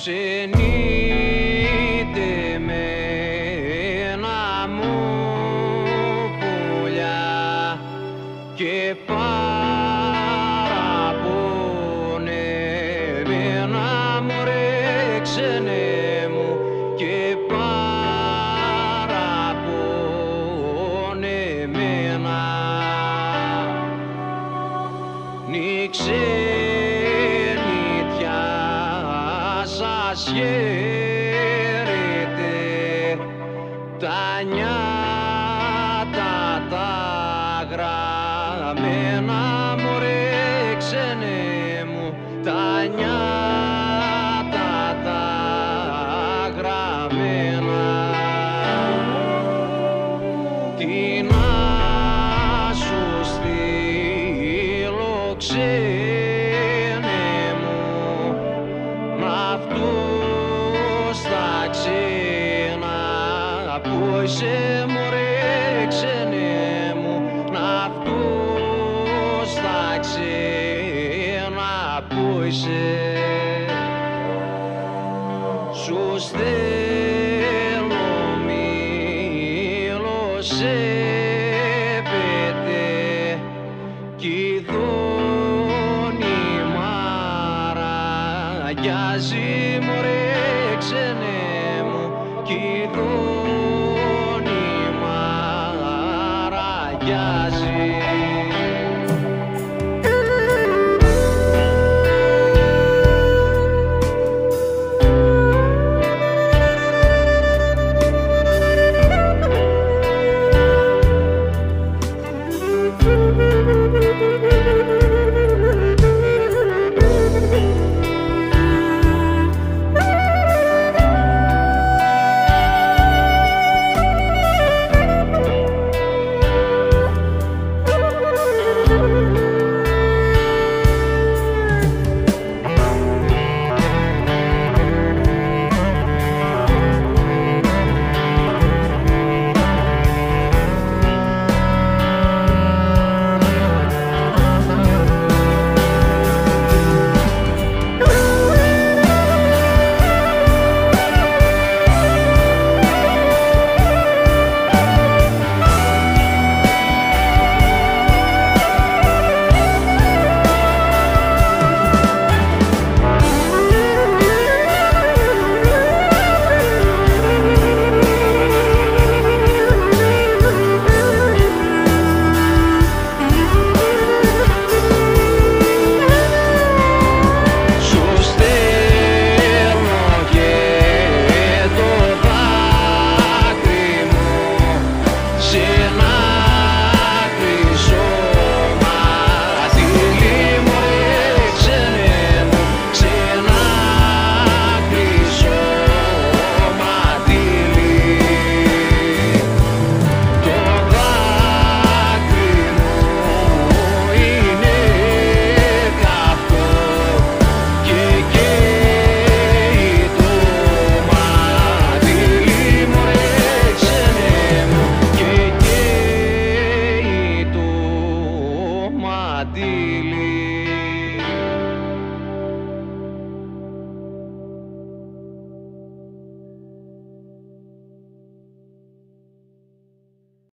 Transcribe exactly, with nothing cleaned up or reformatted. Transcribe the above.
ξενιτεμένα μου πουλιά και παραπονεμένα μου, ρε ξενέ μου, και παραπονεμένα νιξέ. Σας χαίρετε τα νιάτα τα γραμμένα μου, ρε ξενέ μου, τα νιάτα τα γραμμένα. Τι να σου στείλω ξέ στα ξένα που είσαι, μου ρε ξενέ μου, να φτού στα ξένα που είσαι. Σου στέλνω μήλο σε πέτε κι δώνει μαραγιάζει, μου ρε ξενέ μου, κι δω